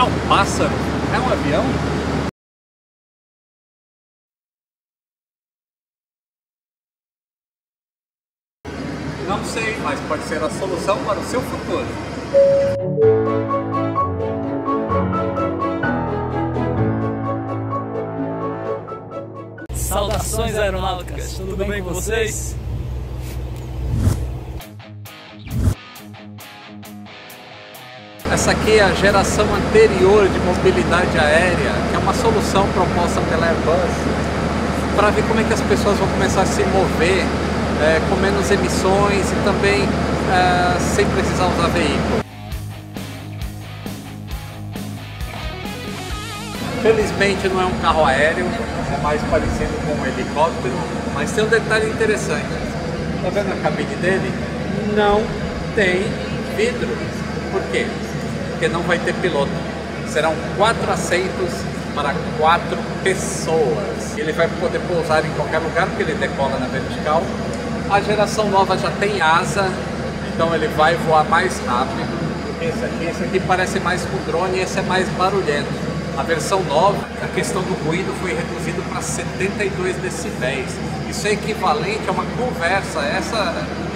Ah, um pássaro? É um avião? Não sei, mas pode ser a solução para o seu futuro. Saudações aeronáuticas, tudo bem com vocês? Essa aqui é a geração anterior de mobilidade aérea, que é uma solução proposta pela Airbus para ver como é que as pessoas vão começar a se mover com menos emissões e também sem precisar usar veículo. Felizmente não é um carro aéreo, é mais parecido com um helicóptero, mas tem um detalhe interessante. Tá vendo a cabine dele? Não tem vidro. Por quê? Porque não vai ter piloto. Serão 4 assentos para 4 pessoas. Ele vai poder pousar em qualquer lugar, porque ele decola na vertical. A geração nova já tem asa, então ele vai voar mais rápido. Esse aqui parece mais com drone e esse é mais barulhento. A versão nova, a questão do ruído foi reduzida para 72 decibéis. Isso é equivalente a uma conversa.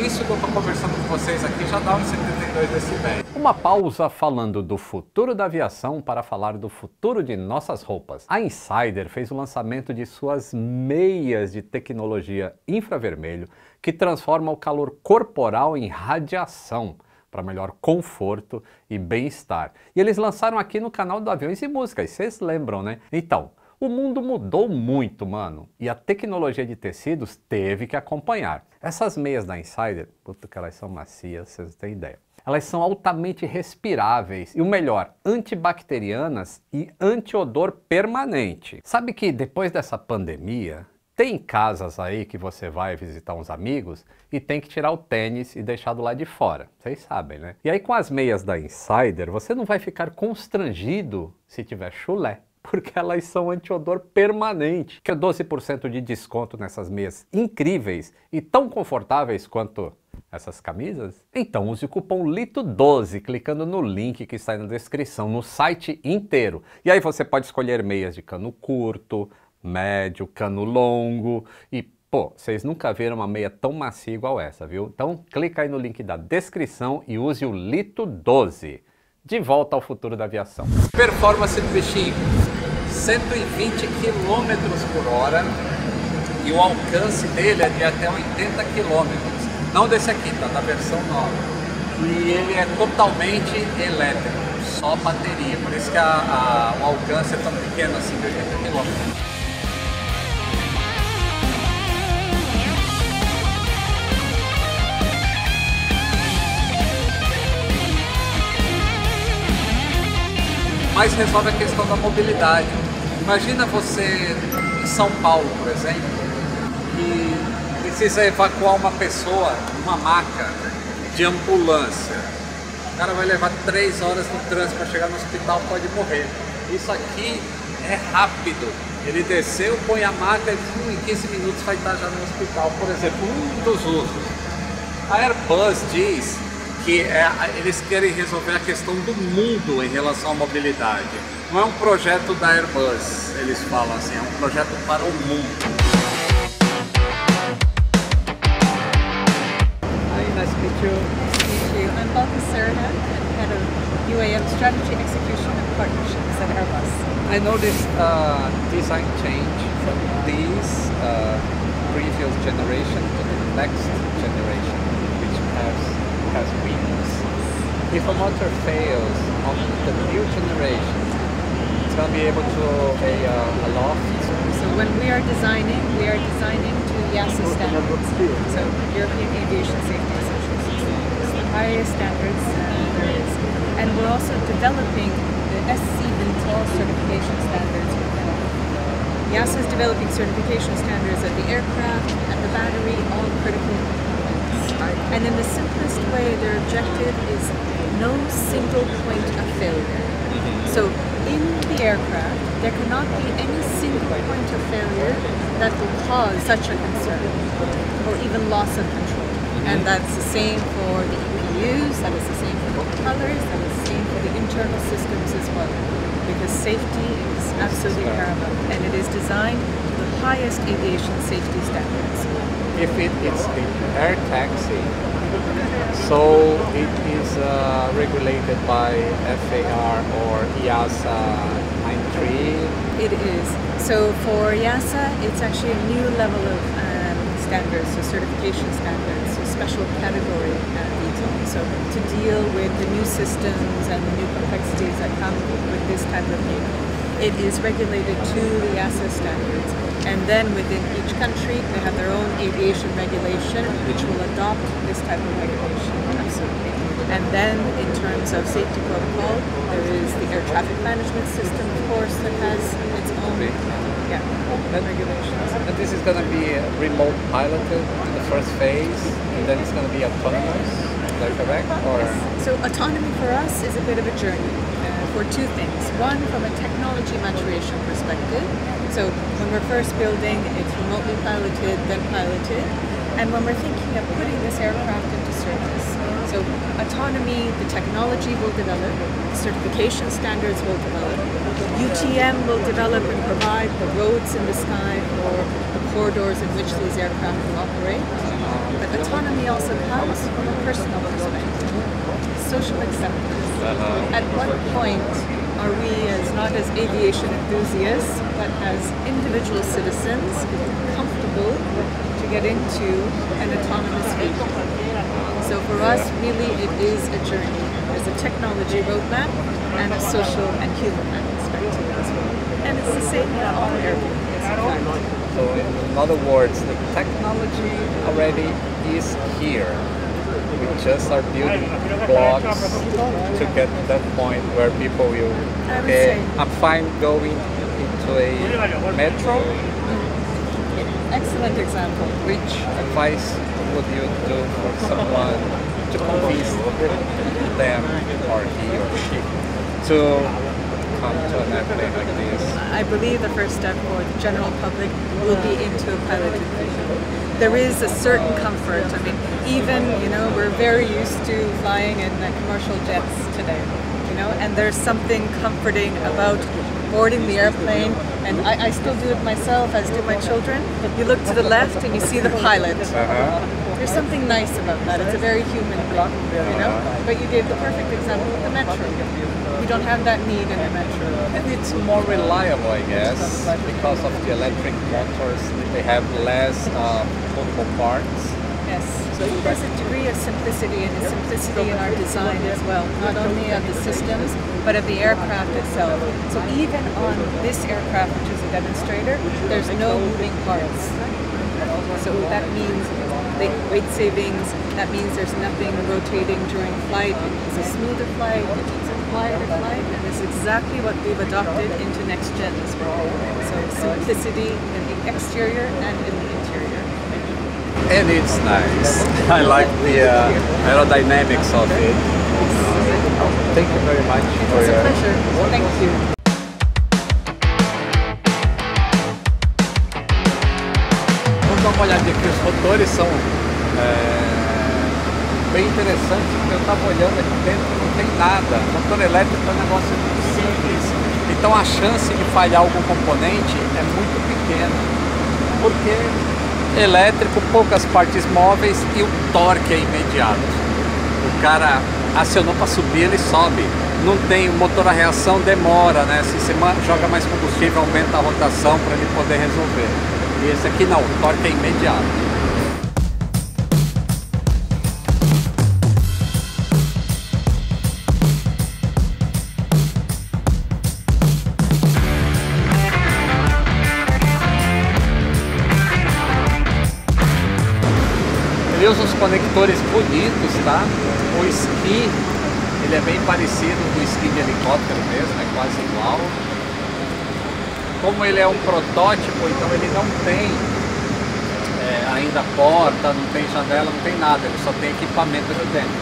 Isso que eu estou conversando com vocês aqui já dá uns 72 decibéis. Uma pausa falando do futuro da aviação para falar do futuro de nossas roupas. A Insider fez o lançamento de suas meias de tecnologia infravermelho que transforma o calor corporal em radiação, para melhor conforto e bem-estar. E eles lançaram aqui no canal do Aviões e Músicas, vocês lembram, né? Então, o mundo mudou muito, mano, e a tecnologia de tecidos teve que acompanhar. Essas meias da Insider, puta que elas são macias, vocês não têm ideia. Elas são altamente respiráveis e, o melhor, antibacterianas e antiodor permanente. Sabe que depois dessa pandemia, tem casas aí que você vai visitar uns amigos e tem que tirar o tênis e deixar do lado de fora. Vocês sabem, né? E aí com as meias da Insider, você não vai ficar constrangido se tiver chulé, porque elas são antiodor permanente. Que é 12% de desconto nessas meias incríveis e tão confortáveis quanto essas camisas. Então use o cupom LITO12 clicando no link que está aí na descrição, no site inteiro. E aí você pode escolher meias de cano curto, médio, cano longo e, pô, vocês nunca viram uma meia tão macia igual essa, viu? Então clica aí no link da descrição e use o LITO12. De volta ao futuro da aviação. Performance do bichinho, 120 km por hora e o alcance dele é de até 80 km. Não desse aqui, tá? Da versão nova. E ele é totalmente elétrico, só bateria, por isso que o alcance é tão pequeno assim, de 80 km. Mas resolve a questão da mobilidade. Imagina você em São Paulo, por exemplo, e precisa evacuar uma pessoa numa maca de ambulância. O cara vai levar 3 horas no trânsito para chegar no hospital, pode morrer. Isso aqui é rápido. Ele desceu, põe a maca e em 15 minutos vai estar já no hospital, por exemplo, um dos usos. A Airbus diz que eles querem resolver a questão do mundo em relação à mobilidade. Não é um projeto da Airbus, eles falam assim, é um projeto para o mundo. Hi, nice to meet you. Nice to meet you. I'm Balthus Sarah, Head of UAM Strategy, Execution and Partnerships at Airbus. I know this design change from these previous generation to the next generation, which has wings. If a motor fails on the new generation, it's going to be able to pay a loft. So when we are designing to YASA standards. So European Aviation Safety Association, the higher standards there is. And we're also developing the SC-VTOL certification standards. YASA is developing certification standards at the aircraft, at the battery, all critical. And in the simplest way, their objective is no single point of failure. So in the aircraft, there cannot be any single point of failure that will cause such a concern or even loss of control. And that's the same for the EPUs, that is the same for the propellers, that is the same for the internal systems as well. safety is absolutely paramount, and it is designed to the highest aviation safety standards. If it is an air taxi, so it is regulated by FAR or EASA 93? It is. So for YASA, it's actually a new level of standards, so certification standards, so special category LITO. So to deal with the new systems and the new complexities that come with this type of vehicle. It is regulated to the YASA standards. And then within each country, they have their own aviation regulation, which will adopt this type of regulation. Absolutely. And then in terms of safety protocol, there is the air traffic management system, of course, that has its own regulations. And this is going to be remote piloted in the first phase, and then it's going to be autonomous, is that correct? Or? Yes. So autonomy for us is a bit of a journey. For two things. One, from a technology maturation perspective. So when we're first building, it's remotely piloted, then piloted. And when we're thinking of putting this aircraft into service, so autonomy, the technology will develop, certification standards will develop, UTM will develop and provide the roads in the sky or the corridors in which these aircraft will operate. But autonomy also comes from a personal perspective, social acceptance. At what point are we, as not as aviation enthusiasts, but as individual citizens, comfortable to get into an autonomous vehicle? So for us, really, it is a journey. There's a technology roadmap and a social and human aspect to it as well. And it's the same in all airplanes. So in other words, the technology already is here. We just are building blocks to get to that point where people will, okay, I'm fine going into a metro. Excellent example. Which advice would you do for someone to convince them or he or she to come to an airplane like this? I believe the first step for the general public will be into a piloted vehicle. There is a certain comfort. I mean, even, you know, we're very used to flying in commercial jets today, you know, and there's something comforting about boarding the airplane. And I still do it myself, as do my children. You look to the left and you see the pilot. There's something nice about that. It's a very human thing, you know. But you gave the perfect example of the metro. We don't have that need in the metro. And it's more reliable, I guess, because of the electric motors. They have less multiple parts. Yes. So there's a degree of simplicity, and the simplicity in our design as well, not only of the systems, but of the aircraft itself. So even on this aircraft, which is a demonstrator, there's no moving parts. So that means weight savings, that means there's nothing rotating during flight. It's a smoother flight, it's a quieter flight, and it's exactly what we've adopted into next gen as well. So simplicity in the exterior and in the interior. And it's nice. I like the aerodynamics of it. Thank you very much for your... It's a pleasure. Thank you. Vamos dar uma olhadinha aqui. Os rotores são bem interessantes, porque eu estava olhando aqui dentro e não tem nada. O motor elétrico é um negócio muito simples. Então a chance de falhar algum componente é muito pequena, porque elétrico, poucas partes móveis e o torque é imediato. O cara acionou para subir, ele sobe. Não tem o motor a reação, demora, né? Se você joga mais combustível, aumenta a rotação para ele poder resolver. E esse aqui não, o torque é imediato. Os conectores bonitos, tá? O esqui, ele é bem parecido com o esqui de helicóptero mesmo, é quase igual. Como ele é um protótipo, então ele não tem ainda porta, não tem janela, não tem nada, ele só tem equipamento aqui dentro.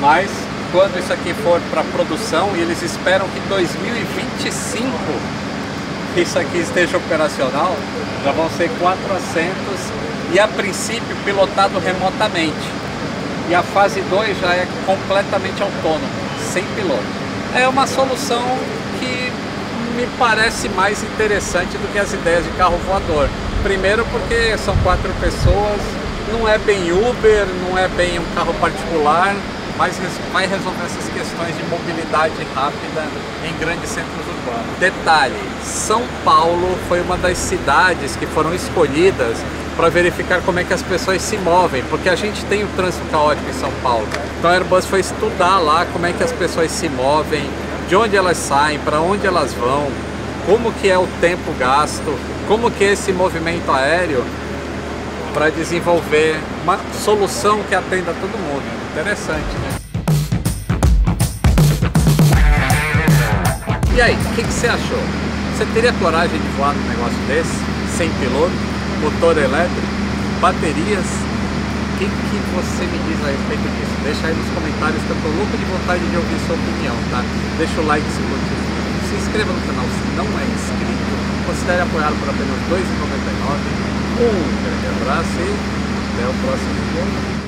Mas quando isso aqui for para produção, e eles esperam que em 2025 isso aqui esteja operacional, já vão ser 4 assentos. E a princípio pilotado remotamente, e a fase 2 já é completamente autônomo, sem piloto. É uma solução que me parece mais interessante do que as ideias de carro voador. Primeiro porque são 4 pessoas, não é bem Uber, não é bem um carro particular, mas vai resolver essas questões de mobilidade rápida em grandes centros urbanos. Detalhe, São Paulo foi uma das cidades que foram escolhidas para verificar como é que as pessoas se movem, porque a gente tem o trânsito caótico em São Paulo. Então a Airbus foi estudar lá como é que as pessoas se movem, de onde elas saem, para onde elas vão, como que é o tempo gasto, como que é esse movimento aéreo, para desenvolver uma solução que atenda todo mundo. Interessante, né? E aí, o que você achou? Você teria coragem de voar num negócio desse? Sem piloto? Motor elétrico? Baterias? O que você me diz a respeito disso? Deixa aí nos comentários que eu tô louco de vontade de ouvir sua opinião, tá? Deixa o like se curte o vídeo, se inscreva no canal se não é inscrito, considere apoiar por apenas R$ 2,99. Um grande abraço e até o próximo vídeo.